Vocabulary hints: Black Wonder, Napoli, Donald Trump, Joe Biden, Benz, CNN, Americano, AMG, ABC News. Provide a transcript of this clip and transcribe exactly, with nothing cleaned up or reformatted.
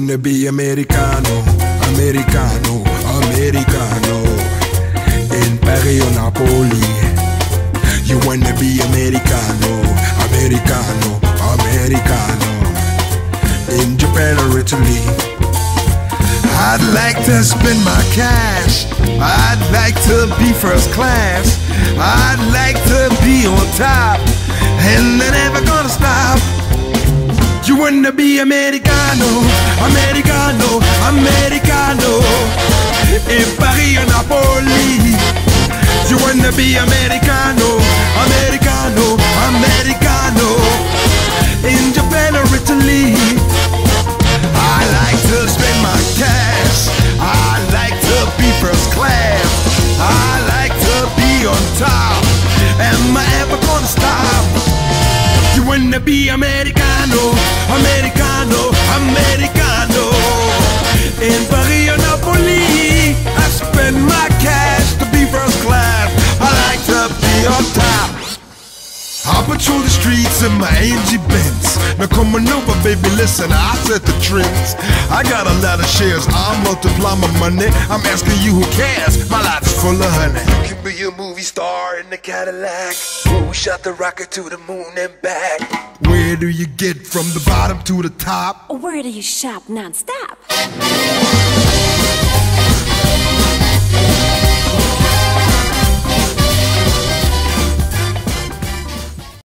wanna be Americano, Americano, Americano. In Paris or Napoli, you wanna be Americano, Americano, Americano. In Japan or Italy, I'd like to spend my cash, I'd like to be first class, I'd like to be on top, and they're never gonna stop. You wanna be Americano, Americano, Americano. In Paris or Napoli, you wanna be Americano, Americano, Americano. In Japan or Italy, I like to spend my cash, I like to be first class, I like to be on top. Am I ever gonna stop? You wanna be Americano, Americano, Americano. In Paris or Napoli, I spend my cash to be first class, I like to be on top. I patrol the streets in my A M G Benz. Now come on over, baby, listen, I set the trends. I got a lot of shares, I multiply my money. I'm asking you who cares, my life is full of honey. You can be a movie star in a Cadillac, we shot the rocket to the moon and back. Where do you get from the bottom to the top? Where do you shop non-stop?